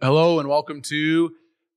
Hello and welcome to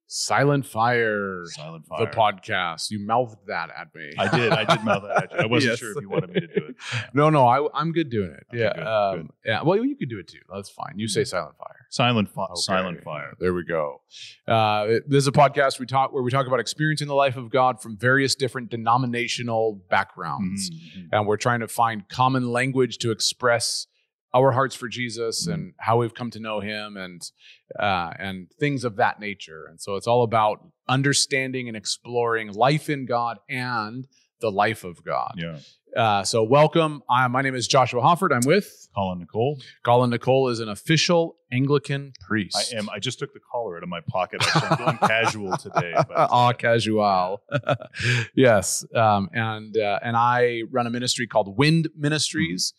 Silent Fire. Silent Fire. The podcast. You mouthed that at me. I did mouth that at you. I wasn't sure if you wanted me to do it. Yeah. No, I'm good doing it. Okay, yeah. Good, good. Yeah. Well, you could do it too. That's fine. You say Silent Fire. Silent Fire. There we go. This is a podcast where we talk about experiencing the life of God from various different denominational backgrounds. Mm-hmm. And we're trying to find common language to express our hearts for Jesus and how we've come to know him and things of that nature. And so it's all about understanding and exploring life in God and the life of God. Yeah. So welcome. My name is Joshua Hoffert. I'm with Colin Nicole. Colin Nicole is an official Anglican priest. I am. I just took the collar out of my pocket. I'm going casual today. Casual. Yes. And I run a ministry called Wind Ministries. Mm-hmm.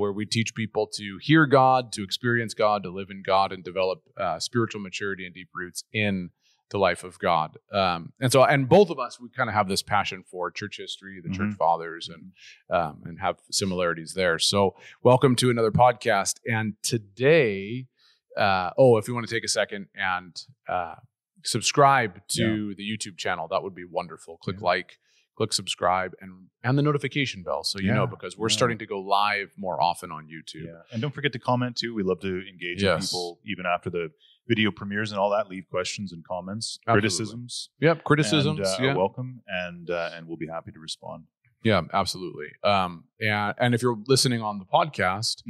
Where we teach people to hear God, to experience God, to live in God, and develop spiritual maturity and deep roots in the life of God. And both of us, we kind of have this passion for church history, the church fathers, and have similarities there. So welcome to another podcast. And today, if you want to take a second and subscribe to the YouTube channel, that would be wonderful. Click like. Click subscribe and the notification bell so you know, because we're starting to go live more often on YouTube. Yeah. And don't forget to comment too. We love to engage with people even after the video premieres and all that. Leave questions and comments, criticisms. Yep, criticisms. And welcome, and we'll be happy to respond. Yeah, absolutely. And if you're listening on the podcast,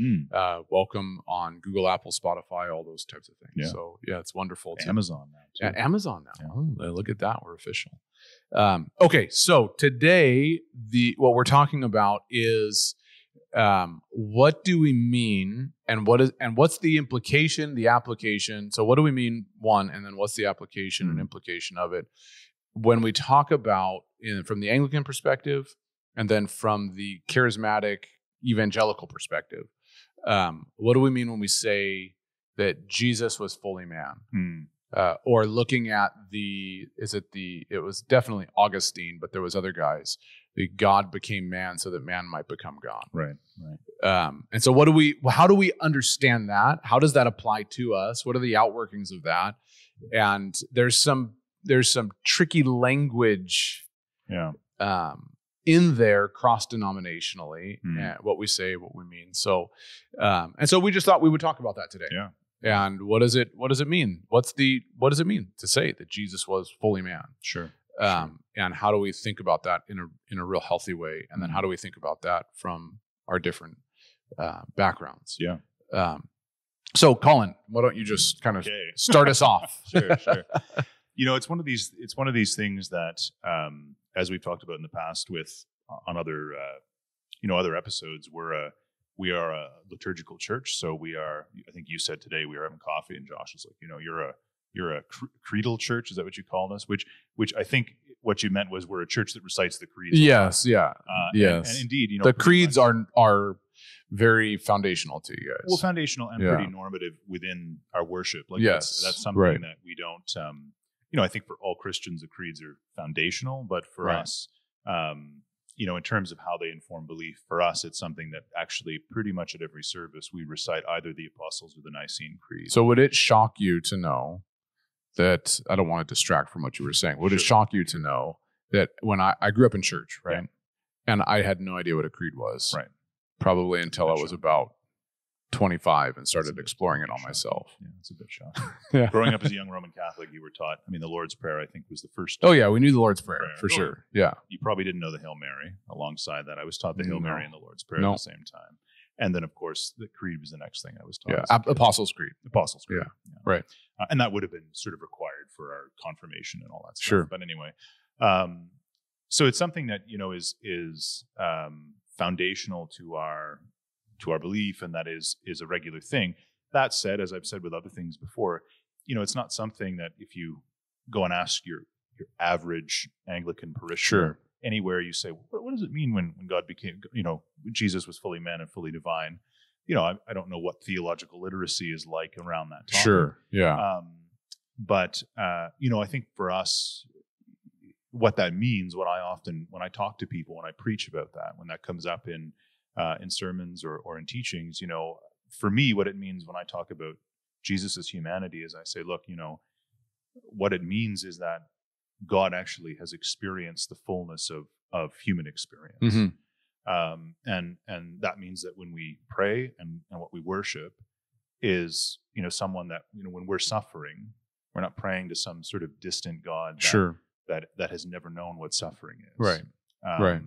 welcome on Google, Apple, Spotify, all those types of things. Yeah. So yeah, it's wonderful. Amazon now. Yeah, Amazon now. Yeah. Oh, look at that. We're official. Okay, so today what we're talking about is what do we mean, and what's the implication, the application. So what do we mean, one, and then what's the application and implication of it when we talk about from the Anglican perspective, and then from the charismatic evangelical perspective. What do we mean when we say that Jesus was fully man? Mm. Or looking at it was definitely Augustine, but there was other guys. The God became man so that man might become God. Right. And so how do we understand that? How does that apply to us? What are the outworkings of that? And there's some tricky language in there cross-denominationally, what we say, what we mean. So, and so we just thought we would talk about that today. Yeah. And what does it mean? What does it mean to say that Jesus was fully man? Sure. And how do we think about that in a real healthy way? And then how do we think about that from our different backgrounds? Yeah. So Colin, why don't you just kind of start us off? Sure. You know, it's one of these things that, as we've talked about in the past on other, other episodes, we are a liturgical church, so we are. I think you said today we were having coffee, and Josh was like, you're a creedal church. Is that what you called us? Which I think what you meant was we're a church that recites the creeds. Yes, yes. And indeed, the creeds are very foundational to you guys. Well, foundational and pretty normative within our worship. Like that's something that we don't. I think for all Christians, the creeds are foundational, but for us. In terms of how they inform belief, for us, it's something that actually pretty much at every service, we recite either the Apostles or the Nicene Creed. So would it shock you to know that, I don't want to distract from what you were saying, would it shock you to know that when I grew up in church, right? Yeah. And I had no idea what a creed was. Right. Probably until I was about 25 and started exploring it all myself. Yeah, it's a bit shocking. Growing up as a young Roman Catholic, you were taught, the Lord's Prayer, I think, was the first. Oh, yeah, we knew the Lord's Prayer. For sure. Yeah. You probably didn't know the Hail Mary alongside that. I was taught the Hail Mary and the Lord's Prayer at the same time. And then, of course, the Creed was the next thing I was taught. Yeah, Apostles' Creed. Yeah. Right. And that would have been sort of required for our confirmation and all that stuff. Sure. But anyway, so it's something that, is foundational to our belief, and that is a regular thing. That said, as I've said with other things before, it's not something that if you go and ask your average Anglican parishioner anywhere, you say, what does it mean when God became, Jesus was fully man and fully divine? I don't know what theological literacy is like around that topic. Sure, yeah. I think for us, what that means, when I talk to people, when I preach about that, when that comes up in sermons or in teachings, for me, what it means when I talk about Jesus's humanity is I say, look, you know, what it means is that God actually has experienced the fullness of human experience. Mm-hmm. And that means that when we pray and what we worship is, you know, someone that, you know, when we're suffering, we're not praying to some sort of distant God that, sure, that has never known what suffering is. Right. Right.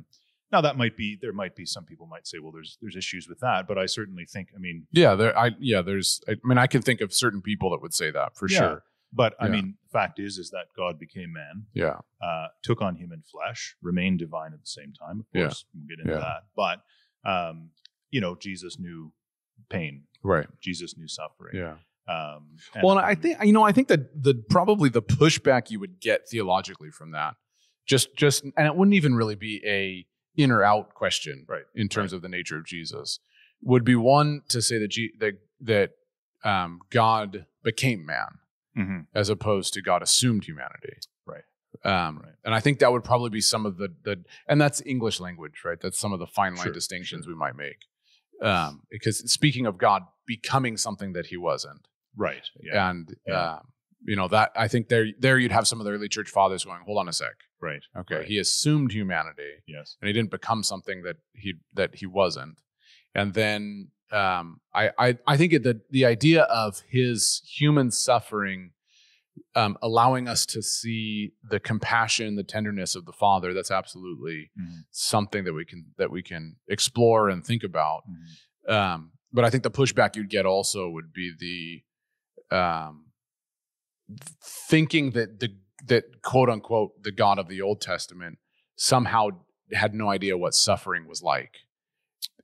Now that might be, there might be some people might say, well, there's issues with that, but I certainly think, I mean, I can think of certain people that would say that for sure. But I mean, the fact is that God became man, took on human flesh, remained divine at the same time. Of course, we'll get into that. But, you know, Jesus knew pain, right? Jesus knew suffering. Yeah. And I think that probably the pushback you would get theologically from that, just, and it wouldn't even really be a in or out question, right? In terms of the nature of Jesus, would be one to say that God became man. Mm-hmm. As opposed to God assumed humanity. Right. And I think that would probably be some of the and that's English language, right? That's some of the fine line distinctions we might make. Because speaking of God becoming something that he wasn't. Right. Yeah. And, you know, that I think there you'd have some of the early church fathers going, hold on a sec. Right. Okay. Right. He assumed humanity. Yes. And he didn't become something that he wasn't. And then I think the idea of his human suffering, allowing us to see the compassion, the tenderness of the Father, that's absolutely something that we can explore and think about. Mm-hmm. But I think the pushback you'd get also would be the thinking that quote unquote the God of the Old Testament somehow had no idea what suffering was like.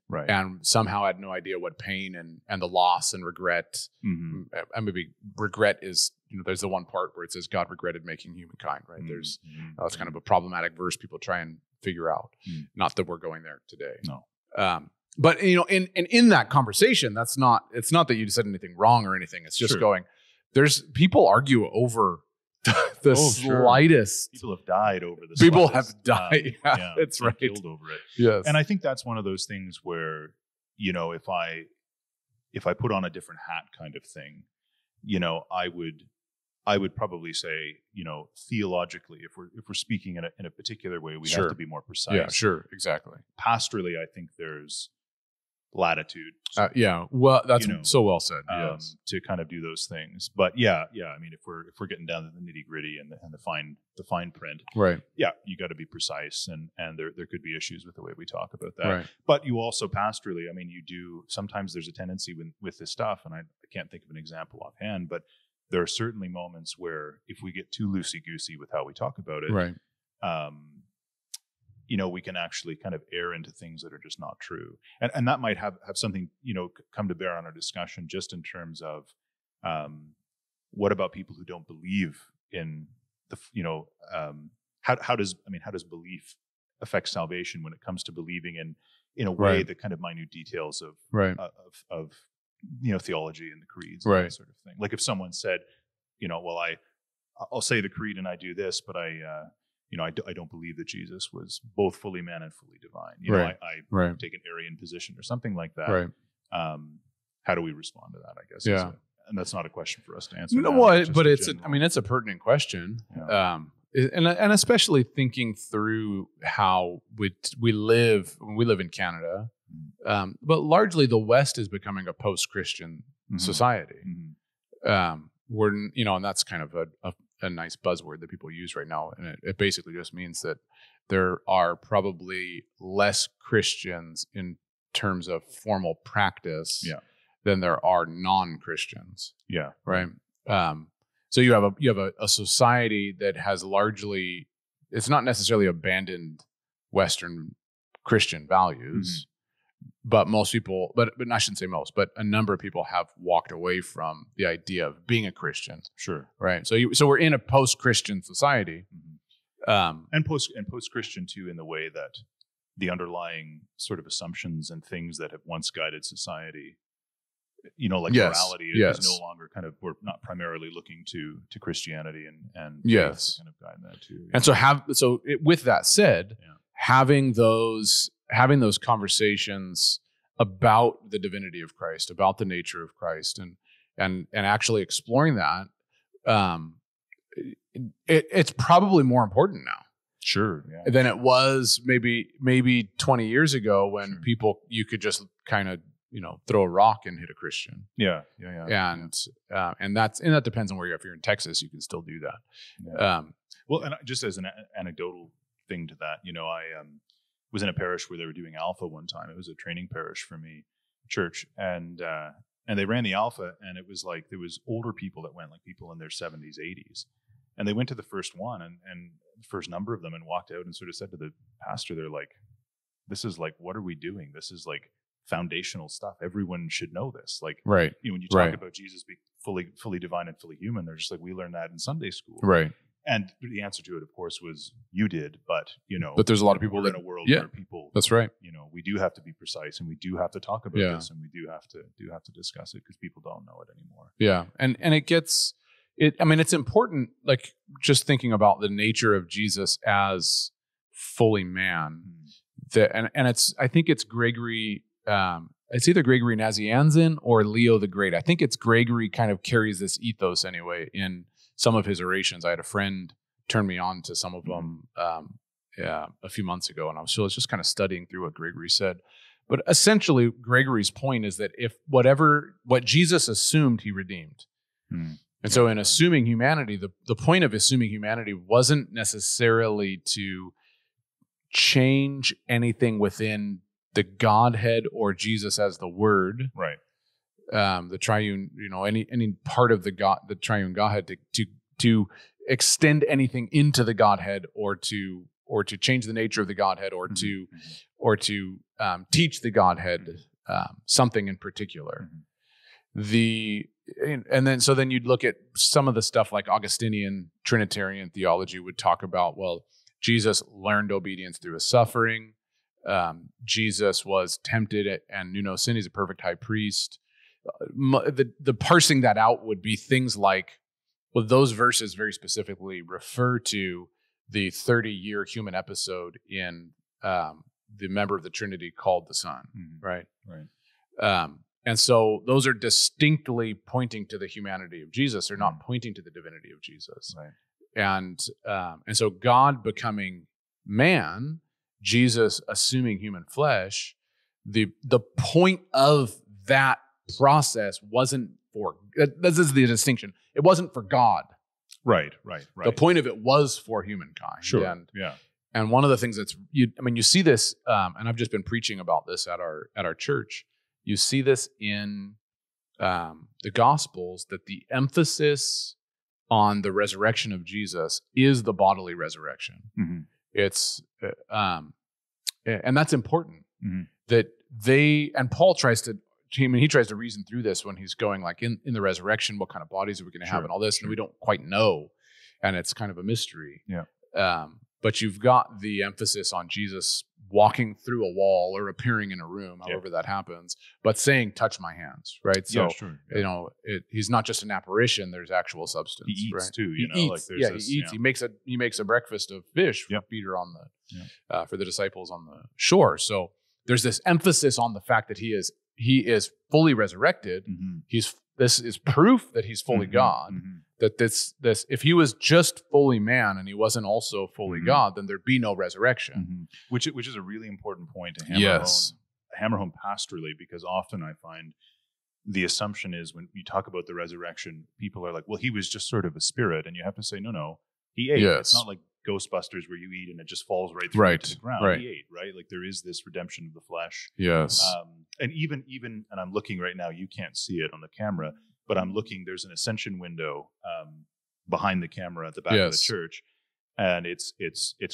Right. And somehow had no idea what pain and the loss and regret. Mm-hmm. And maybe regret is, you know, there's the one part where it says God regretted making humankind, right? Mm-hmm. There's that's kind of a problematic verse people try and figure out. Mm-hmm. Not that we're going there today. No. But you know, in that conversation, it's not that you said anything wrong or anything. It's just going, there's people argue over the slightest. People have died over this. People have died. Yeah, that's right. Killed over it. Yes. And I think that's one of those things where, you know, if I put on a different hat kind of thing, you know, I would probably say, you know, theologically, if we're speaking in a particular way, we have to be more precise. Yeah, sure, exactly. Pastorally, I think there's latitude. Well, that's so well said. Yes. To kind of do those things, but I mean, if we're getting down to the nitty gritty and the fine print, right? Yeah, you got to be precise, and there could be issues with the way we talk about that. Right. But you also pastorally, I mean, you do sometimes. There's a tendency with this stuff, and I can't think of an example offhand, but there are certainly moments where if we get too loosey goosey with how we talk about it, right? You know, we can actually kind of err into things that are just not true. And that might have something, you know, come to bear on our discussion just in terms of what about people who don't believe in the, you know, how does belief affect salvation when it comes to believing in a way the kind of minute details of you know, theology and the creeds and that sort of thing. Like if someone said, you know, well, I'll say the creed and I do this, but I don't believe that Jesus was both fully man and fully divine. You know, I take an Arian position or something like that. Right. How do we respond to that, I guess? Yeah. And that's not a question for us to answer. No, but it's a pertinent question. Yeah. And especially thinking through how we live in Canada, but largely the West is becoming a post-Christian society. Mm-hmm. We're, you know, and that's kind of a nice buzzword that people use right now. And it basically just means that there are probably less Christians in terms of formal practice than there are non-Christians. Yeah. Right. So you have a society that has largely, it's not necessarily abandoned Western Christian values, but most people, but I shouldn't say most, but a number of people have walked away from the idea of being a Christian. Sure. Right. So we're in a post-Christian society. Mm-hmm. And post-Christian too, in the way that the underlying sort of assumptions and things that have once guided society, you know, like morality is no longer kind of, we're not primarily looking to Christianity and to kind of guide that too. And with that said, having those conversations about the divinity of Christ, about the nature of Christ, and and actually exploring that, it's probably more important now. Sure. Yeah. Than it was maybe 20 years ago when sure. people, you could just kind of, throw a rock and hit a Christian. Yeah. Yeah. Yeah. And that depends on where you're at. If you're in Texas, you can still do that. Yeah. Well, and just as an anecdotal thing to that, I was in a parish where they were doing Alpha one time. It was a training parish for me, church. And they ran the Alpha, and it was like, there was older people that went, like people in their 70s, 80s. And they went to the first one and the first number of them and walked out and sort of said to the pastor, they're like, this is like, what are we doing? This is like foundational stuff. Everyone should know this. Like, right. When you talk right. about Jesus being fully divine and fully human, they're just like, we learned that in Sunday school. Right. And the answer to it, of course, was you did, but there's a lot of people in a world yeah, where people, that's right. We do have to be precise, and we do have to talk about yeah. this, and we do have to discuss it because people don't know it anymore. Yeah. And it gets, it's important, like just thinking about the nature of Jesus as fully man. I think it's Gregory, it's either Gregory Nazianzen or Leo the Great. I think it's Gregory kind of carries this ethos anyway in some of his orations. I had a friend turn me on to some of them a few months ago, and I was just kind of studying through what Gregory said. But essentially, Gregory's point is that if what Jesus assumed, he redeemed. Mm. And so in assuming humanity, the point of assuming humanity wasn't necessarily to change anything within the Godhead or Jesus as the Word. Right. The triune, any part of the triune Godhead to extend anything into the Godhead or to change the nature of the Godhead or to teach the Godhead something in particular. Mm-hmm. And then you'd look at some of the stuff like Augustinian Trinitarian theology would talk about, well, Jesus learned obedience through his suffering. Jesus was tempted and knew no sin. He's a perfect high priest. The parsing that out would be things like, well, those verses very specifically refer to the 30-year human episode in the member of the Trinity called the Son, mm-hmm. right? Right. And so those are distinctly pointing to the humanity of Jesus. They're not pointing to the divinity of Jesus. Right. And so God becoming man, Jesus assuming human flesh, the point of that process wasn't for, this is the distinction, it wasn't for God. Right. The point of it was for humankind. Sure, yeah. And one of the things you see this, and I've just been preaching about this at our church. You see this in the Gospels, that the emphasis on the resurrection of Jesus is the bodily resurrection. Mm-hmm. It's and that's important mm-hmm. that they, and Paul tries to reason through this when he's going like in the resurrection, what kind of bodies are we going to have and all this, and we don't quite know, and it's kind of a mystery. Yeah. But you've got the emphasis on Jesus walking through a wall or appearing in a room, however that happens, but saying, touch my hands, right? So, yeah. He's not just an apparition, there's actual substance. He eats too, eats. Like he eats. Yeah. He makes a breakfast of fish for Peter on the, for the disciples on the shore. So there's this emphasis on the fact that he is fully resurrected. Mm-hmm. This is proof that he's fully mm-hmm. God, mm-hmm. that this if he was just fully man and he wasn't also fully mm-hmm. God, then there'd be no resurrection. Mm-hmm. Which is a really important point to hammer home pastorally, because often I find the assumption is when you talk about the resurrection, people are like, well, he was just sort of a spirit, and you have to say, no, he ate. Yes. It's not like Ghostbusters where you eat and it just falls right through to the ground. Right. He ate, right? Like there is this redemption of the flesh. Yes. And even, and I'm looking right now, you can't see it on the camera, but I'm looking, there's an ascension window behind the camera at the back of the church. And it's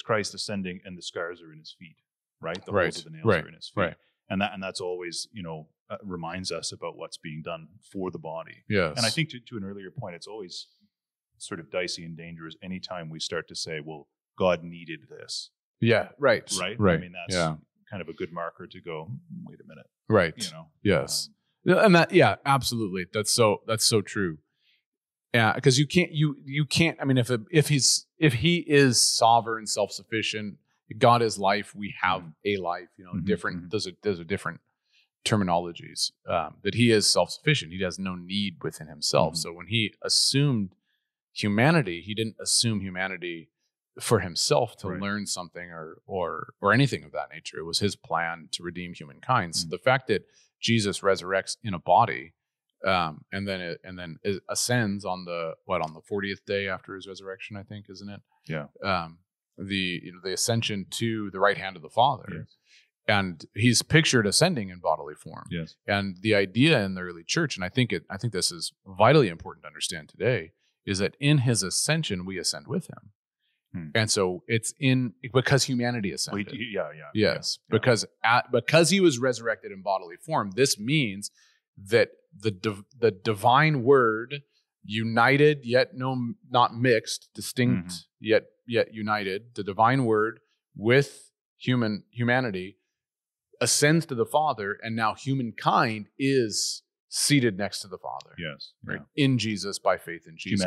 Christ ascending, and the scars are in his feet, right? The holes of the nails are in his feet. Right. And that's always, reminds us about what's being done for the body. Yes. And I think to an earlier point, it's always sort of dicey and dangerous anytime we start to say, well, God needed this. Yeah, right. I mean, that's kind of a good marker to go, wait a minute. Right. Yes. And that, absolutely. That's so true. Yeah. Cause you can't, if he is sovereign, self-sufficient, God is life, we have a life, mm-hmm, different, mm-hmm. there's a different terminologies, that he is self-sufficient. He has no need within himself. Mm-hmm. So when he assumed humanity, he didn't assume humanity for himself to learn something or anything of that nature. It was his plan to redeem humankind. So the fact that Jesus resurrects in a body, and then it ascends on the 40th day after his resurrection, I think, isn't it? Yeah. The ascension to the right hand of the Father. Yes. And he's pictured ascending in bodily form. Yes. And the idea in the early church, and I think this is vitally important to understand today, is that in his ascension, we ascend with him. Hmm. And so it's because humanity ascended. Well, because he was resurrected in bodily form, this means that the divine word, united yet not mixed, distinct yet united, the divine word with humanity, ascends to the Father, and now humankind is seated next to the Father. Yes. Right? Yeah. In Jesus, by faith in Jesus.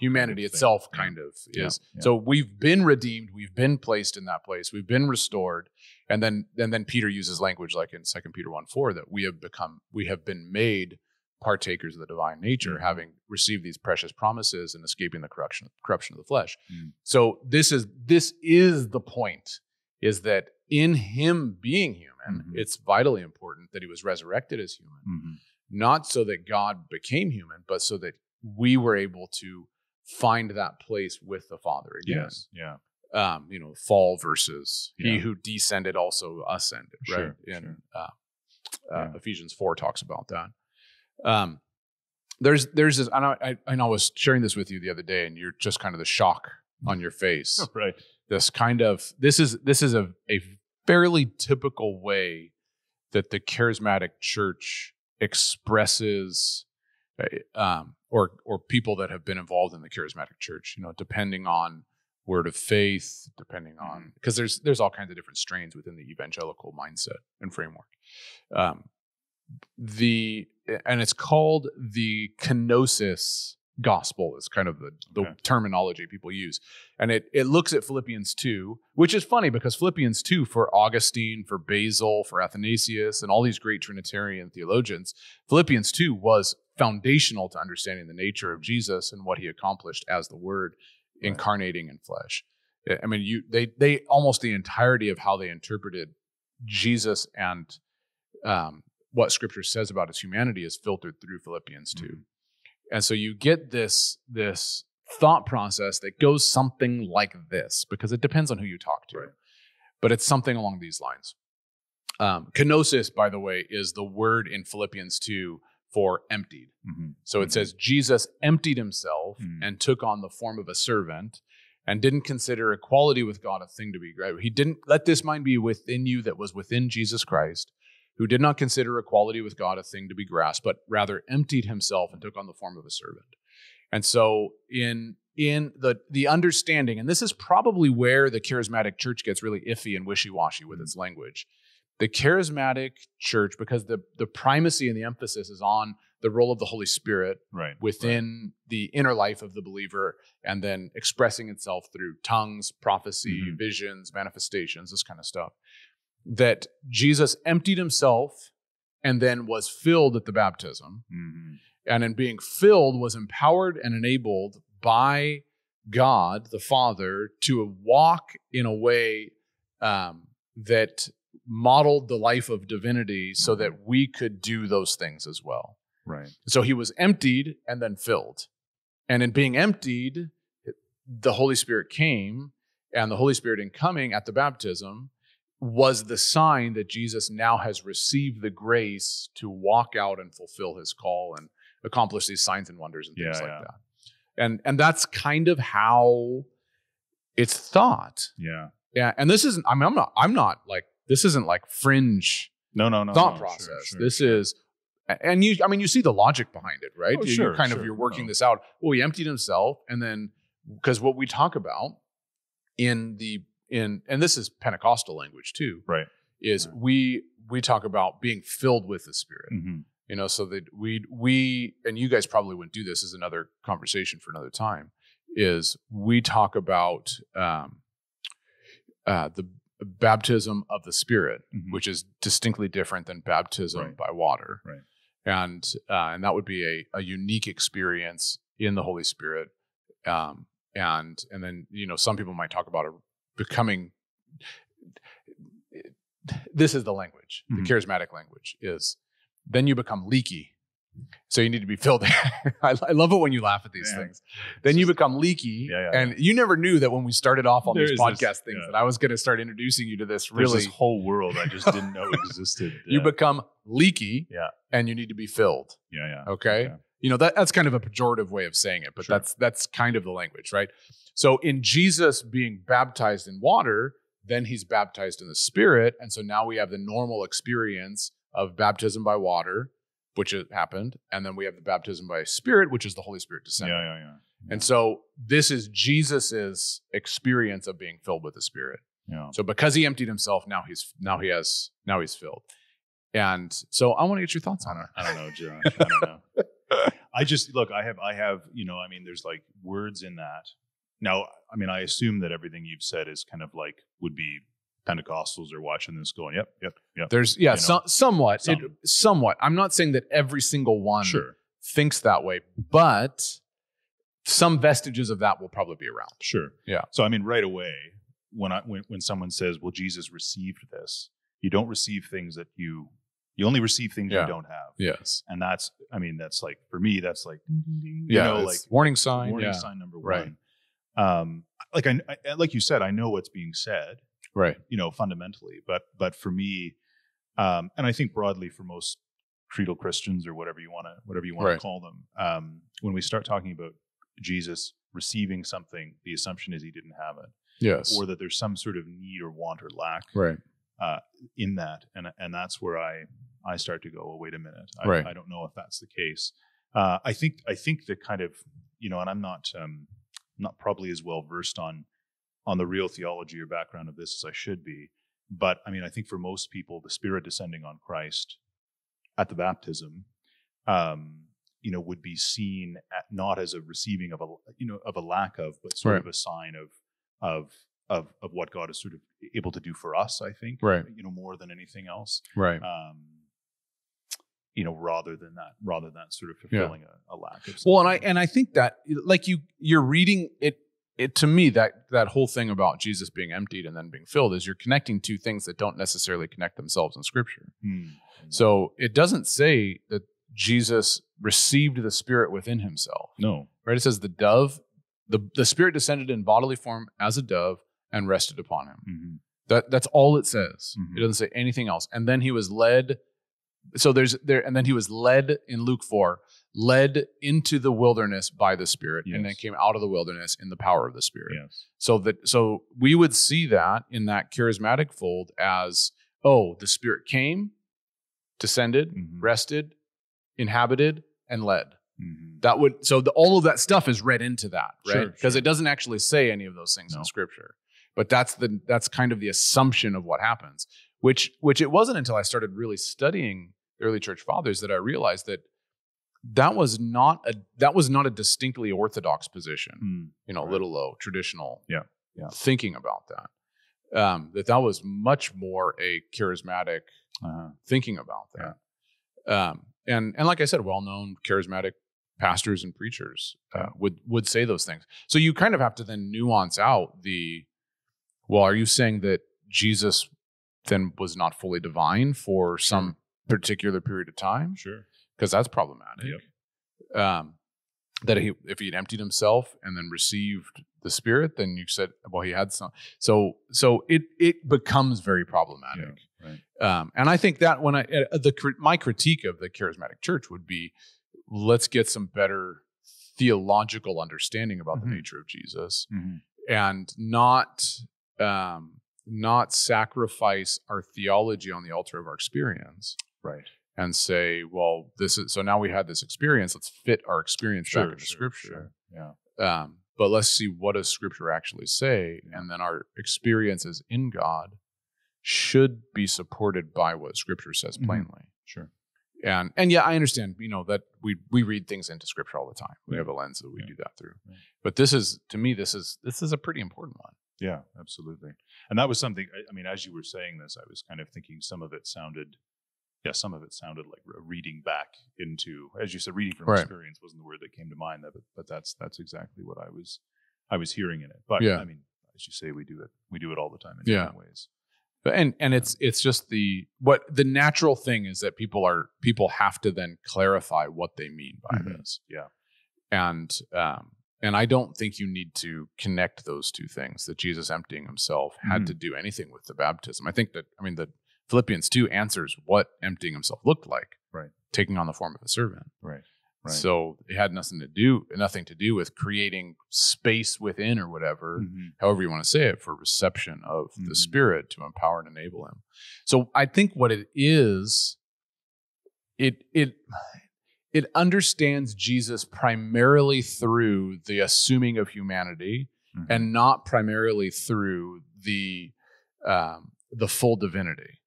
Humanity itself kind of is. Yeah. So we've been redeemed, we've been placed in that place, we've been restored. And then Peter uses language like in 2 Peter 1:4 that we have been made partakers of the divine nature, having received these precious promises and escaping the corruption of the flesh. Mm. So this is the point, is that in him being human, it's vitally important that he was resurrected as human. Mm-hmm. Not so that God became human, but so that we were able to find that place with the Father again. Yes, yeah. Fall versus he who descended also ascended, right? Ephesians 4 talks about that. There's this, and I was sharing this with you the other day, and you're just kind of the shock on your face. Oh, right. This is a fairly typical way that the charismatic church expresses, or people that have been involved in the charismatic church, depending on word of faith, depending on, because there's all kinds of different strains within the evangelical mindset and framework. And it's called the Kenosis gospel is kind of the terminology people use. And it looks at Philippians 2, which is funny because Philippians 2 for Augustine, for Basil, for Athanasius, and all these great Trinitarian theologians, Philippians 2 was foundational to understanding the nature of Jesus and what he accomplished as the Word incarnating in flesh. I mean, they almost the entirety of how they interpreted Jesus and what Scripture says about his humanity is filtered through Philippians 2. And so you get this thought process that goes something like this, because it depends on who you talk to. Right. But it's something along these lines. Kenosis, by the way, is the word in Philippians 2 for emptied. Mm-hmm. So it says Jesus emptied himself and took on the form of a servant and didn't consider equality with God a thing to be grasped. He didn't let this mind be within you that was within Jesus Christ, who did not consider equality with God a thing to be grasped, but rather emptied himself and took on the form of a servant. And so in the understanding, and this is probably where the charismatic church gets really iffy and wishy-washy with its language. The charismatic church, because the primacy and the emphasis is on the role of the Holy Spirit within the inner life of the believer, and then expressing itself through tongues, prophecy, visions, manifestations, this kind of stuff. That Jesus emptied himself and then was filled at the baptism. Mm-hmm. And in being filled was empowered and enabled by God, the Father, to walk in a way that modeled the life of divinity so that we could do those things as well. Right. So he was emptied and then filled. And in being emptied, the Holy Spirit came, and the Holy Spirit in coming at the baptism was the sign that Jesus now has received the grace to walk out and fulfill his call and accomplish these signs and wonders and things like that. And that's kind of how it's thought. Yeah. Yeah. And this isn't, I mean, I'm not like, this isn't like fringe thought process. Sure. This is, and you see the logic behind it, right? Oh, you're working this out. Well, he emptied himself. And then, because what we talk about and this is Pentecostal language too, right? We talk about being filled with the Spirit, so that we and you guys probably wouldn't do this, is another conversation for another time. Is we talk about baptism of the Spirit, mm-hmm. which is distinctly different than baptism by water. Right. And that would be a unique experience in the Holy Spirit. And then, you know, some people might talk about becoming, this is the language, mm-hmm. the charismatic language is, then you become leaky. So you need to be filled. I love it when you laugh at these things. Then you become leaky. And you never knew that when we started off on these podcast things that I was going to start introducing you to this this whole world I just didn't know existed. Yeah. You become leaky and you need to be filled. Okay. Yeah. You know, that's kind of a pejorative way of saying it, but that's kind of the language, right? So in Jesus being baptized in water, then he's baptized in the Spirit. And so now we have the normal experience of baptism by water, which happened. And then we have the baptism by Spirit, which is the Holy Spirit descending. And so this is Jesus's experience of being filled with the Spirit. So because he emptied himself, now he's filled. And so I want to get your thoughts on it. I don't know, Josh. I don't know. I just, look, I have, you know, I mean, there's like words in that. Now, I mean, I assume that everything you've said is kind of like, would be Pentecostals are watching this going, yep. There's, somewhat. I'm not saying that every single one thinks that way, but some vestiges of that will probably be around. So, I mean, right away, when someone says, well, Jesus received this, you don't receive things that you only receive things you don't have. Yes. And that's like, for me, that's like, warning sign. Warning sign number one. Like you said, I know what's being said. Right. You know, fundamentally, but for me, and I think broadly for most creedal Christians or whatever you want to call them, when we start talking about Jesus receiving something, the assumption is he didn't have it. Yes. Or that there's some sort of need or want or lack in that. And that's where I start to go, well, wait a minute. I don't know if that's the case. I think the kind of, you know, and I'm not probably as well versed on the real theology or background of this as I should be. But I mean, I think for most people, the Spirit descending on Christ at the baptism, you know, would be seen not as a receiving of a lack of, but sort of a sign of what God is sort of able to do for us, I think, you know, more than anything else. You know, rather than that sort of fulfilling a lack of something. Well, and I think that, like, you're reading it, to me, that whole thing about Jesus being emptied and then being filled is you're connecting two things that don't necessarily connect themselves in Scripture. So it doesn't say that Jesus received the Spirit within himself. No. Right? It says the dove, the Spirit descended in bodily form as a dove and rested upon him. Mm-hmm. That's all it says. Mm-hmm. It doesn't say anything else. And then he was led. So and then he was led in Luke 4. Led into the wilderness by the Spirit, and then came out of the wilderness in the power of the Spirit. Yes. So we would see that in that charismatic fold as, oh, the Spirit came, descended, rested, inhabited, and led. Mm-hmm. That would all of that stuff is read into that, right? Because it doesn't actually say any of those things in Scripture, but that's kind of the assumption of what happens. Which it wasn't until I started really studying early church fathers that I realized that. That was not a distinctly orthodox position, you know, little o, traditional thinking about that. That was much more a charismatic thinking about that. Yeah. And like I said, well-known charismatic pastors and preachers would say those things. So you kind of have to then nuance out are you saying that Jesus then was not fully divine for some particular period of time? Sure. Because that's problematic. Yep. That if he had emptied himself and then received the Spirit, then you said, well, he had some. So it becomes very problematic. Yeah, right. And I think that when my critique of the charismatic church would be, let's get some better theological understanding about the nature of Jesus, and not sacrifice our theology on the altar of our experience. Right. And say, well, this is so. Now we had this experience. Let's fit our experience back into Scripture. Sure. Yeah. But let's see, what does Scripture actually say, and then our experiences in God should be supported by what Scripture says plainly. Sure. And I understand. You know that we read things into Scripture all the time. We have a lens that we do that through. Right. But this is, to me, this is a pretty important one. Yeah, absolutely. And that was something, I mean, as you were saying this, I was kind of thinking some of it sounded like reading back into, as you said, reading from experience wasn't the word that came to mind, but that's exactly what I was hearing in it. But I mean, as you say, we do it all the time in different ways. And it's just the natural thing is that people have to then clarify what they mean by this. Yeah. And I don't think you need to connect those two things, that Jesus emptying himself had to do anything with the baptism. I think that, I mean, the Philippians 2 answers what emptying himself looked like, right? Taking on the form of a servant. Right. So it had nothing to do with creating space within or whatever, however you want to say it, for reception of the Spirit to empower and enable him. So I think what it is, it understands Jesus primarily through the assuming of humanity and not primarily through the full divinity.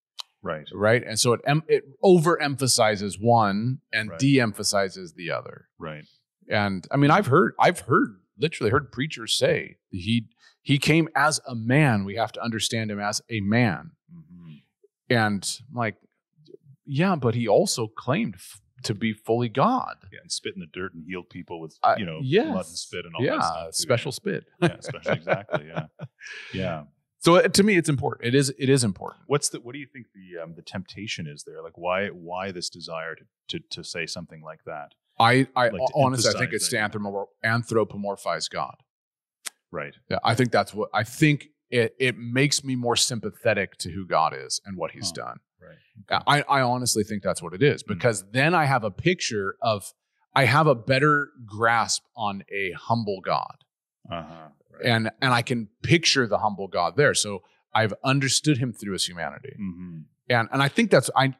Right. And so it overemphasizes one and de-emphasizes the other. Right. And I mean, I've literally heard preachers say he came as a man. We have to understand him as a man. And I'm like, yeah, but he also claimed to be fully God. Yeah, and spit in the dirt and healed people with, blood and spit and all that stuff. Special spit. Yeah, special, exactly, yeah. Yeah. So to me, it's important. It is important. What do you think the temptation is there? Like why this desire to say something like that? I honestly think it's to anthropomorphize God. Right. Yeah, I think that's what I think. It makes me more sympathetic to who God is and what He's done. Right. Okay. I honestly think that's what it is, because then I have a better grasp on a humble God. Uh-huh. Right. And I can picture the humble God there. So I've understood him through his humanity. And I think that's I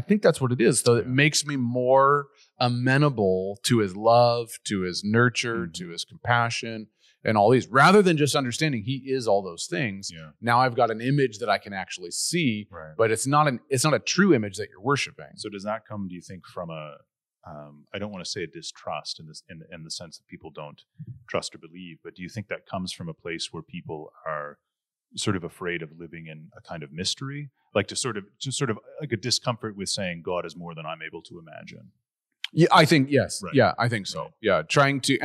think that's what it is. So it makes me more amenable to his love, to his nurture, to his compassion, and all these, rather than just understanding he is all those things. Yeah. Now I've got an image that I can actually see, but it's not a true image that you're worshiping. So does that come, do you think, from a I don't want to say a distrust in the sense that people don't trust or believe, but do you think that comes from a place where people are sort of afraid of living in a kind of mystery, like to sort of like a discomfort with saying God is more than I'm able to imagine? Yeah, I think yes. Right. Yeah, I think so. Right. Yeah, trying to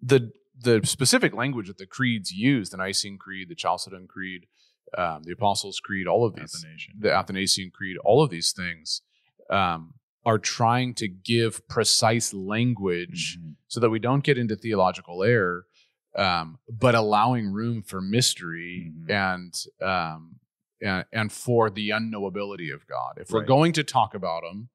the specific language that the creeds use, the Nicene Creed, the Chalcedon Creed, the Apostles' Creed, all of these, the Athanasian Creed, all of these things. Are trying to give precise language so that we don't get into theological error, but allowing room for mystery and for the unknowability of God. If we're going to talk about him,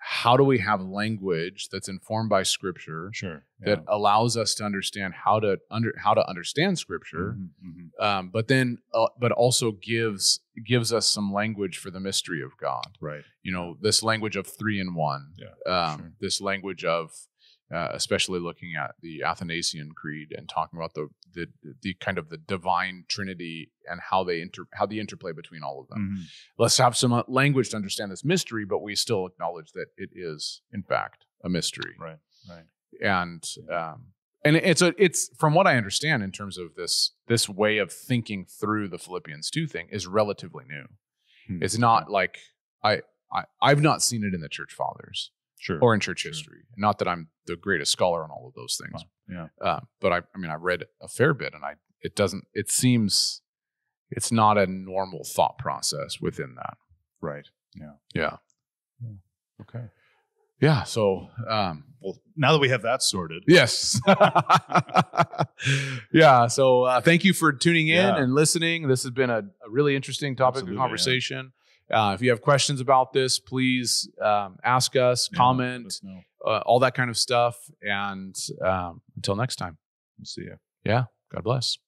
how do we have language that's informed by Scripture that allows us to understand how to understand Scripture, but also gives us some language for the mystery of God. Right. You know, this language of three in one. Yeah. This language of especially looking at the Athanasian Creed and talking about the kind of the divine Trinity and how the interplay between all of them. Let's have some language to understand this mystery, but we still acknowledge that it is in fact a mystery. Right. And it's from what I understand in terms of this way of thinking through the Philippians 2 thing is relatively new. It's not like I've not seen it in the Church Fathers. Or in church history. Not that I'm the greatest scholar on all of those things. Wow. Yeah. But I mean, I read a fair bit, and it seems it's not a normal thought process within that. Right. Yeah. Okay. Yeah. So, well, now that we have that sorted. Yes. Yeah. So, thank you for tuning in and listening. This has been a really interesting topic of conversation. Yeah. If you have questions about this, please ask us, comment, let us know. All that kind of stuff. And until next time, we'll see you. Yeah. God bless.